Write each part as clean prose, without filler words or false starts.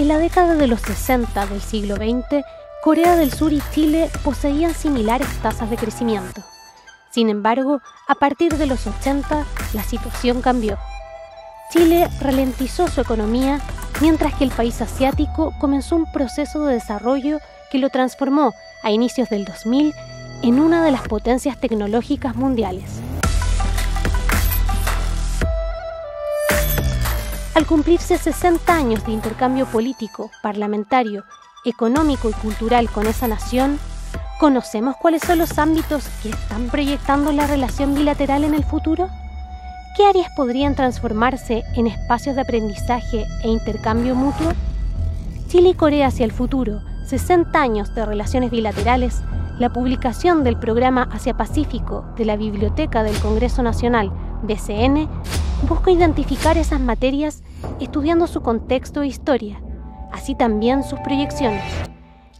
En la década de los 60 del siglo XX, Corea del Sur y Chile poseían similares tasas de crecimiento. Sin embargo, a partir de los 80, la situación cambió. Chile ralentizó su economía, mientras que el país asiático comenzó un proceso de desarrollo que lo transformó, a inicios del 2000, en una de las potencias tecnológicas mundiales. Al cumplirse 60 años de intercambio político, parlamentario, económico y cultural con esa nación, ¿conocemos cuáles son los ámbitos que están proyectando la relación bilateral en el futuro? ¿Qué áreas podrían transformarse en espacios de aprendizaje e intercambio mutuo? Chile y Corea hacia el futuro, 60 años de relaciones bilaterales, la publicación del programa Asia Pacífico de la Biblioteca del Congreso Nacional, BCN, busca identificar esas materias estudiando su contexto e historia, así también sus proyecciones,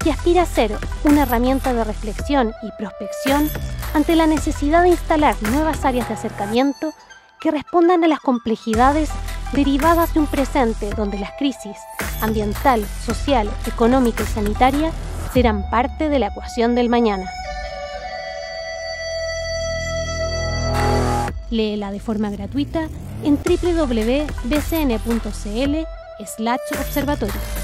y aspira a ser una herramienta de reflexión y prospección ante la necesidad de instalar nuevas áreas de acercamiento que respondan a las complejidades derivadas de un presente donde las crisis ambiental, social, económica y sanitaria serán parte de la ecuación del mañana. Léela de forma gratuita en www.bcn.cl/observatorio.